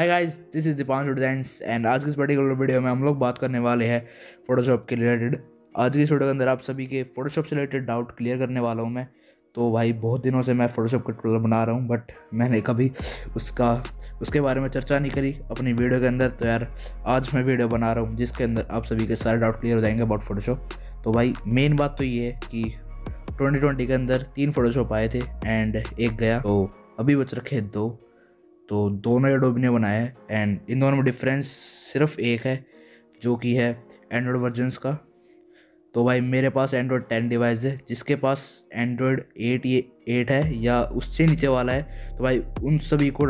Hi guys, this is Deepanshu designs and आज की इस पर्टिकुलर वीडियो में हम लोग बात करने वाले हैं फोटोशॉप के रिलेटेड। आज की इस वीडियो के अंदर आप सभी के फोटोशॉप से रिलेटेड डाउट क्लियर करने वाला हूं मैं। तो भाई बहुत दिनों से मैं फोटोशॉप का ट्यूटोरियल बना रहा हूं, बट मैंने कभी उसके बारे में चर्चा नहीं करी अपनी वीडियो के अंदर। तो यार आज मैं वीडियो बना रहा हूँ जिसके अंदर आप सभी के सारे डाउट क्लियर हो जाएंगे अबाउट फोटोशॉप। तो भाई मेन बात तो ये है कि 2020 के अंदर 3 फोटोशॉप आए थे एंड एक गया, तो अभी बच रखे 2। तो दोनों एडोबी ने बनाया है एंड इन दोनों में डिफरेंस सिर्फ एक है जो कि है एंड्रॉयड वर्जन्स का। तो भाई मेरे पास एंड्रॉयड 10 डिवाइस है, जिसके पास एंड्रॉयड 8 है या उससे नीचे वाला है, तो भाई उन सभी को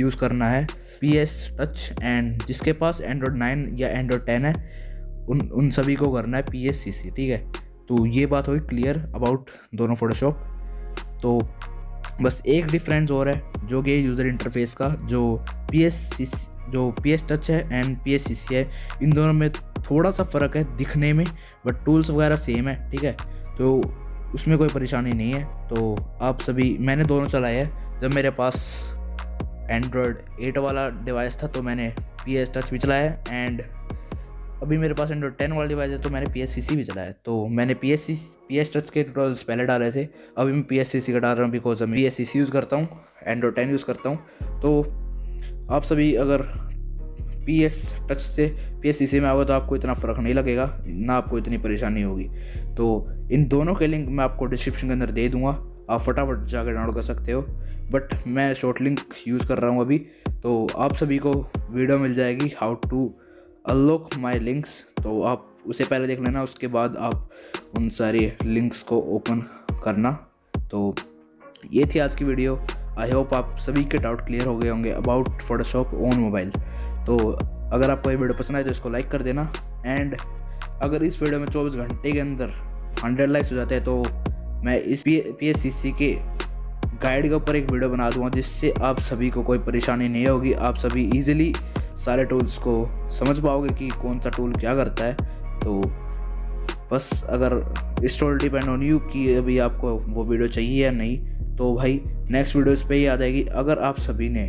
यूज़ करना है PS टच। एंड जिसके पास एंड्रॉयड 9 या एंड्रॉयड 10 है उन सभी को करना है PS CC, ठीक है। तो ये बात हुई क्लियर अबाउट दोनों फोटोशॉप। तो बस एक डिफरेंस और है जो कि यूज़र इंटरफेस का, जो PS टच है एंड PS CC है, इन दोनों में थोड़ा सा फ़र्क है दिखने में, बट टूल्स वगैरह सेम है, ठीक है। तो उसमें कोई परेशानी नहीं है। तो आप सभी, मैंने दोनों चलाए हैं। जब मेरे पास एंड्रॉयड 8 वाला डिवाइस था तो मैंने PS टच भी चलाया एंड अभी मेरे पास एंड्रॉयड 10 वाला डिवाइस है तो मैंने PS CC भी चलाया है। तो मैंने PS टच के ट्यूटोरियल्स पहले डाले थे, अभी मैं PS CC का डाल रहा हूँ बिकॉज मैं PS CC यूज़ करता हूँ, एंड्रॉयड 10 यूज़ करता हूँ। तो आप सभी अगर PS टच से PS CC में आओगे तो आपको इतना फ़र्क नहीं लगेगा, ना आपको इतनी परेशानी होगी। तो इन दोनों के लिंक मैं आपको डिस्क्रिप्शन के अंदर दे दूँगा, आप फटाफट जाकर डाउनलोड कर सकते हो। बट मैं शॉर्ट लिंक यूज़ कर रहा हूँ अभी, तो आप सभी को वीडियो मिल जाएगी how to unlock my links, तो आप उसे पहले देख लेना, उसके बाद आप उन सारे लिंक्स को ओपन करना। तो ये थी आज की वीडियो। आई होप आप सभी के डाउट क्लियर हो गए होंगे अबाउट फोटोशॉप ऑन मोबाइल। तो अगर आपको ये वीडियो पसंद आए तो इसको लाइक कर देना एंड अगर इस वीडियो में 24 घंटे के अंदर 100 लाइक्स हो जाते हैं तो मैं इस PS CC के गाइड के ऊपर एक वीडियो बना दूँगा, जिससे आप सभी को कोई परेशानी नहीं होगी। आप सभी ईजिली सारे टूल्स को समझ पाओगे कि कौन सा टूल क्या करता है। तो बस अगर इस टूल डिपेंड ऑन यू कि अभी आपको वो वीडियो चाहिए या नहीं, तो भाई नेक्स्ट वीडियोस पे ही आ जाएगी। अगर आप सभी ने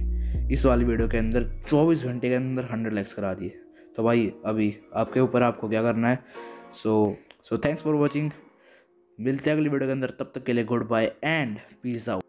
इस वाली वीडियो के अंदर 24 घंटे के अंदर 100 लाइक्स करा दिए तो भाई अभी आपके ऊपर आपको क्या करना है। सो थैंक्स फॉर वॉचिंग, मिलते हैं अगली वीडियो के अंदर। तब तक के लिए good bye and peace out.